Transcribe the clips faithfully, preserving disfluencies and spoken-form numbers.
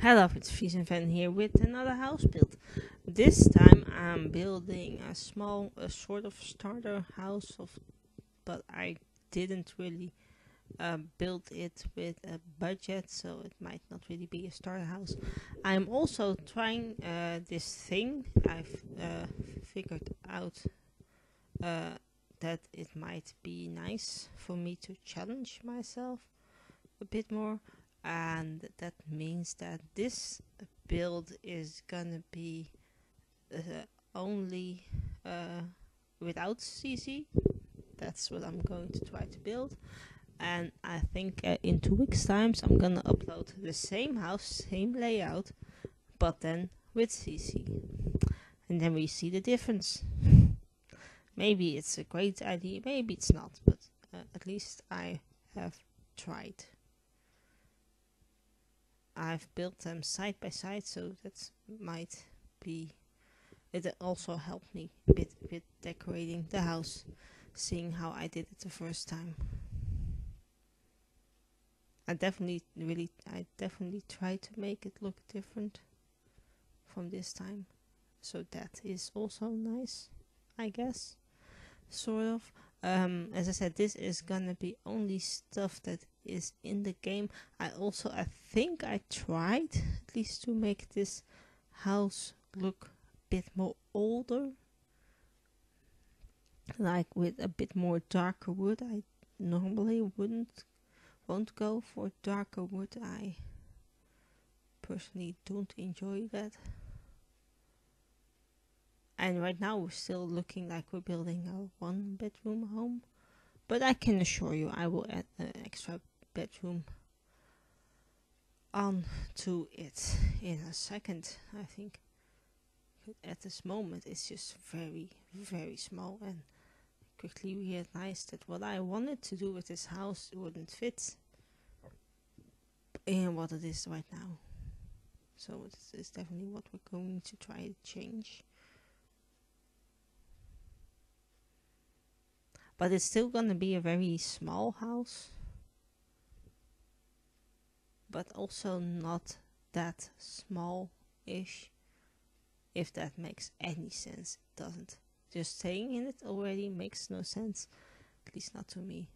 Hello, it's FriezenFan here with another house build. This time I'm building a small, a sort of starter house, of, but I didn't really uh, build it with a budget, so it might not really be a starter house. I'm also trying uh, this thing. I've uh, figured out uh, that it might be nice for me to challenge myself a bit more. And that means that this build is gonna be uh, only uh, without C C. That's what I'm going to try to build. And I think uh, in two weeks' time I'm gonna upload the same house, same layout, but then with C C. And then we see the difference. Maybe it's a great idea, maybe it's not, but uh, at least I have tried. I've built them side by side, so that might be, it also helped me a bit with decorating the house, seeing how I did it the first time. I definitely really I definitely try to make it look different from this time, so that is also nice, I guess, sort of. Um, as I said, this is gonna be only stuff that is in the game. I also, I think I tried at least to make this house look a bit more older, like with a bit more darker wood. I normally wouldn't, won't go for darker wood. I personally don't enjoy that. And right now we're still looking like we're building a one bedroom home, but I can assure you I will add an extra bedroom on to it in a second, I think. But at this moment it's just very, very small, and quickly we realized that what I wanted to do with this house wouldn't fit in what it is right now. So this is definitely what we're going to try to change. But it's still gonna be a very small house, but also not that small-ish, if that makes any sense. It doesn't. Just staying in it already makes no sense, at least not to me.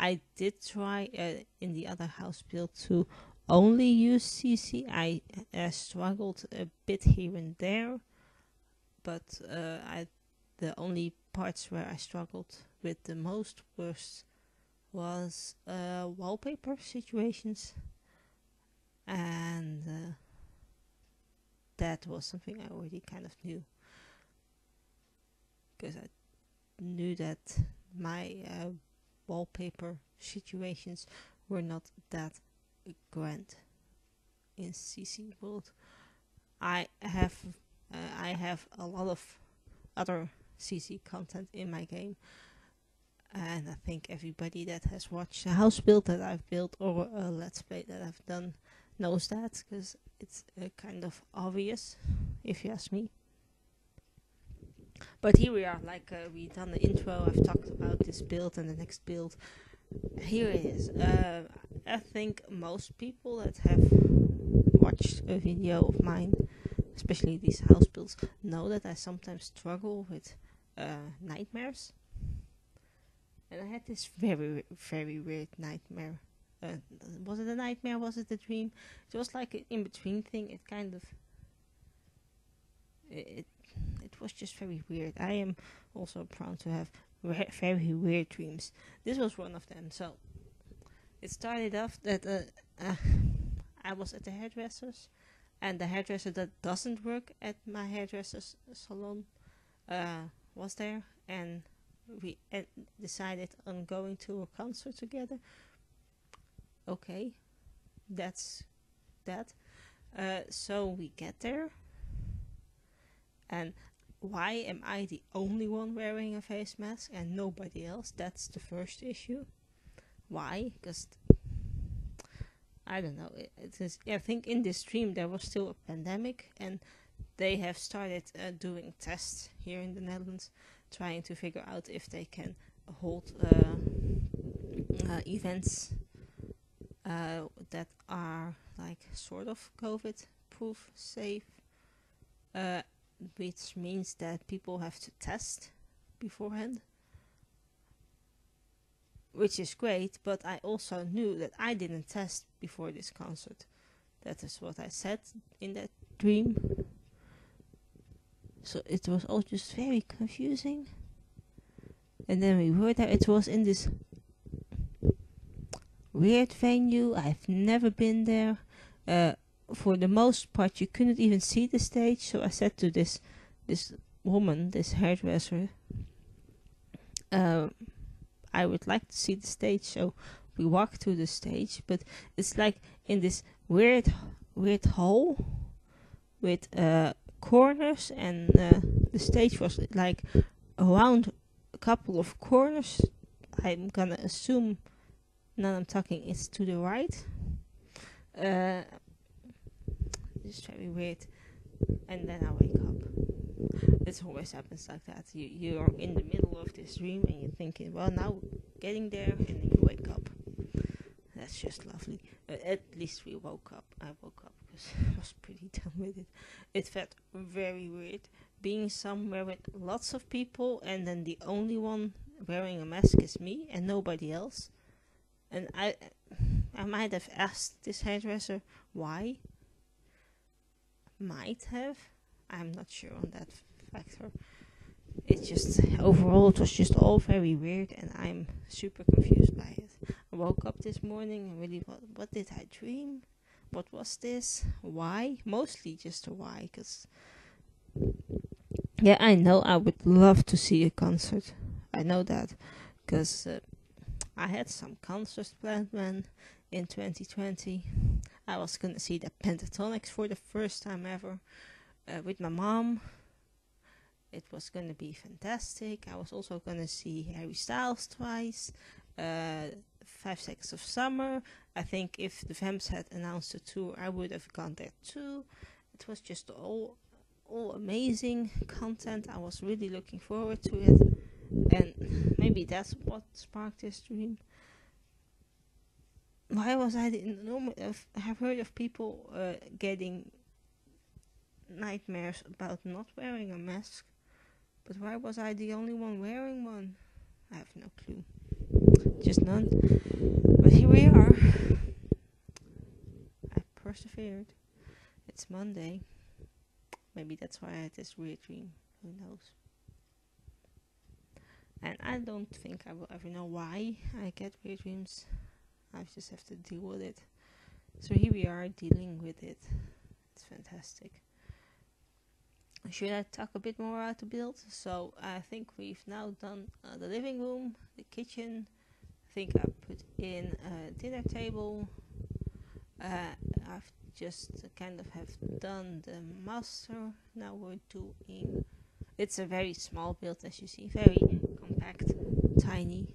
I did try uh, in the other house build to only use C C. I uh, struggled a bit here and there, but uh, I the only parts where I struggled with the most worst was uh, wallpaper situations, and uh, that was something I already kind of knew, because I knew that my uh, wallpaper situations were not that grand in C C world. I have uh, I have a lot of other C C content in my game, and I think everybody that has watched the house build that I've built or a let's play that I've done knows that, because it's uh, kind of obvious if you ask me. But here we are, like uh, we done the intro, I've talked about this build and the next build. Here it is. uh, I think most people that have watched a video of mine, especially these house builds, know that I sometimes struggle with uh, nightmares. And I had this very, very weird nightmare. Uh, was it a nightmare? Was it a dream? It was like an in-between thing. It kind of... It, it was just very weird. I am also prone to have very weird dreams. This was one of them. So, it started off that uh, uh, I was at the hairdresser's. And the hairdresser that doesn't work at my hairdresser's salon uh, was there, and we uh, decided on going to a concert together. Okay, that's that. Uh, so we get there, and why am I the only one wearing a face mask and nobody else? That's the first issue. Why? Because I don't know. It, it is, I think in this stream there was still a pandemic, and they have started uh, doing tests here in the Netherlands, trying to figure out if they can hold uh, uh, events uh, that are like sort of COVID proof safe, uh, which means that people have to test beforehand, which is great. But I also knew that I didn't test before this concert. That is what I said in that dream. So it was all just very confusing. And then we were there. It was in this weird venue. I've never been there. Uh, for the most part, you couldn't even see the stage. So I said to this this woman, this hairdresser, Uh, I would like to see the stage, so we walked to the stage, but it's like in this weird, weird hole with uh, corners, and uh, the stage was like around a couple of corners. I'm gonna assume, now I'm talking, it's to the right. Uh, it's very weird, and then I wake up. It always happens like that. You you are in the middle of this dream and you're thinking, well, now getting there, and then you wake up. That's just lovely. Uh, at least we woke up. I woke up because I was pretty done with it. It felt very weird being somewhere with lots of people, and then the only one wearing a mask is me and nobody else. And I I might have asked this hairdresser why. Might have. I'm not sure on that factor. It just, overall, it was just all very weird, and I'm super confused by it. I woke up this morning and really, what, what did I dream? What was this? Why? Mostly just a why, because, yeah, I know I would love to see a concert. I know that, because uh, I had some concerts planned when, in twenty twenty. I was going to see the Pentatonix for the first time ever. Uh, with my mom. It was going to be fantastic. I was also going to see Harry Styles twice, uh, Five Seconds of Summer. I think if the Vamps had announced a tour, I would have gone there too. It was just all, all amazing content. I was really looking forward to it, and maybe that's what sparked this dream. Why was I in normal? I've heard of people uh, getting nightmares about not wearing a mask, but why was I the only one wearing one? I have no clue, just none. But here we are. I persevered. It's Monday. Maybe that's why I had this weird dream. Who knows? And I don't think I will ever know why I get weird dreams. I just have to deal with it. So here we are, dealing with it. It's fantastic. Should I talk a bit more about the build? So I think we've now done uh, the living room, the kitchen. I think I put in a dinner table. Uh, I've just kind of have done the master. Now we're doing. It's a very small build, as you see, very compact, tiny.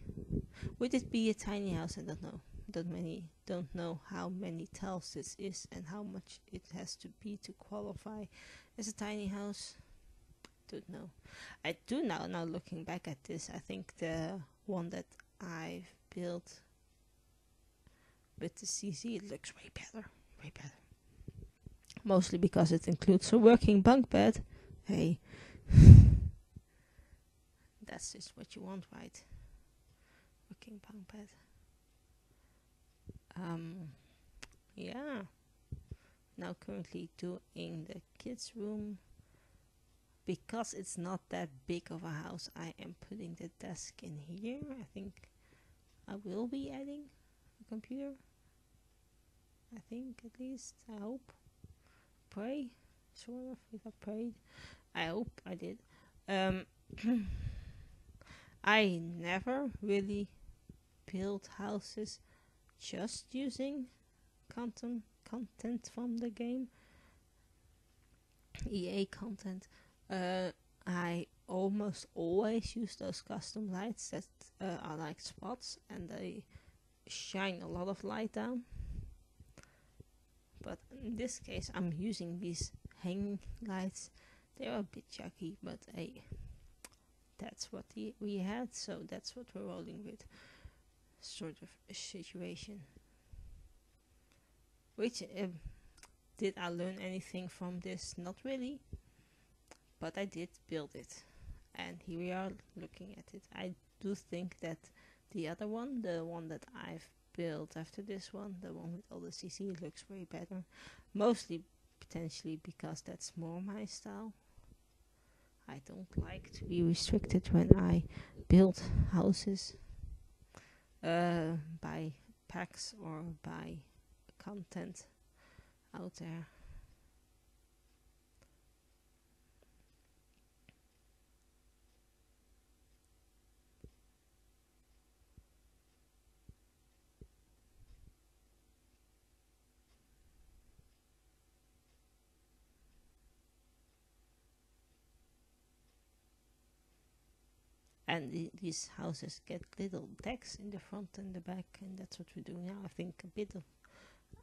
Would it be a tiny house? I don't know. Don't many don't know how many tiles this is and how much it has to be to qualify as a tiny house. Don't know. I do now. Now looking back at this, I think the one that I've built with the C C, it looks way better, way better. Mostly because it includes a working bunk bed. Hey, that's just what you want, right? Working bunk bed. Um, yeah, now currently doing the kids' room. Because it's not that big of a house, I am putting the desk in here. I think I will be adding a computer. I think, at least, I hope. Pray, sort of, if I prayed. I hope I did. Um, I never really built houses just using content content from the game, E A content. uh, I almost always use those custom lights that uh, are like spots, and they shine a lot of light down. But in this case I'm using these hanging lights. They are a bit chucky, but hey, that's what the, we had, so that's what we're rolling with. Sort of a situation. Which, um, did I learn anything from this? Not really. But I did build it. And here we are looking at it. I do think that the other one, the one that I've built after this one, the one with all the C C, looks way better. Mostly, potentially, because that's more my style. I don't like to be restricted when I build houses uh, by packs or by content out there. And the, these houses get little decks in the front and the back, and that's what we do now. I think a bit of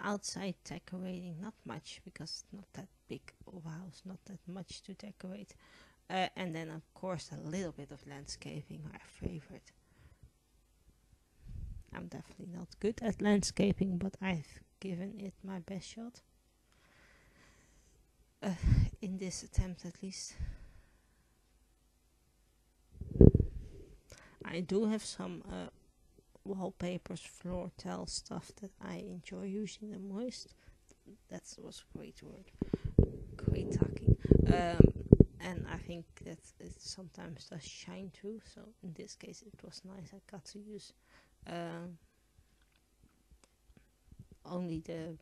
outside decorating, not much, because it's not that big of a house, not that much to decorate. Uh, and then, of course, a little bit of landscaping, my favorite. I'm definitely not good at landscaping, but I've given it my best shot. Uh, in this attempt, at least. I do have some uh, wallpapers, floor tile stuff that I enjoy using the most. That was a great word. Great talking. Um, and I think that it sometimes does shine through. So in this case it was nice. I got to use um, only the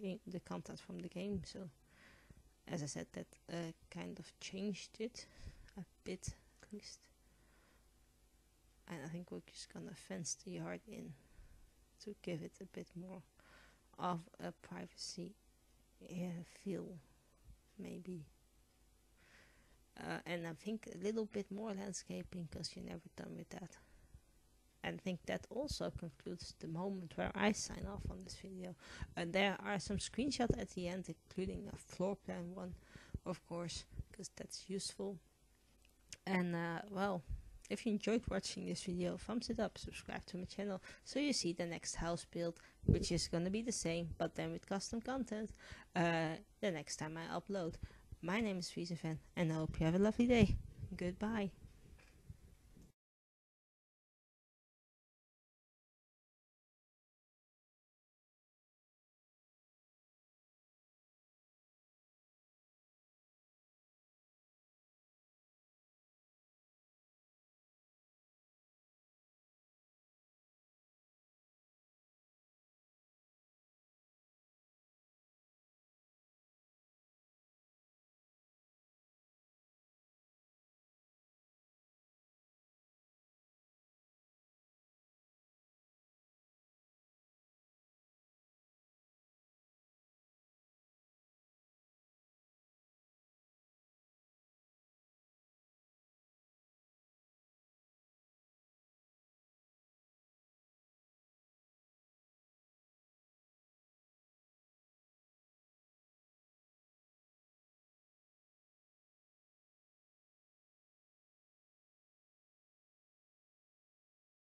game, the content from the game. So as I said, that uh, kind of changed it a bit at least. And I think we're just gonna fence the yard in to give it a bit more of a privacy uh, feel, maybe. Uh, and I think a little bit more landscaping, because you're never done with that. And I think that also concludes the moment where I sign off on this video. And there are some screenshots at the end, including a floor plan one, of course, because that's useful. And uh, well. If you enjoyed watching this video, thumbs it up, subscribe to my channel so you see the next house build, which is going to be the same but then with custom content uh, the next time I upload. My name is FriezenFan, and I hope you have a lovely day. Goodbye.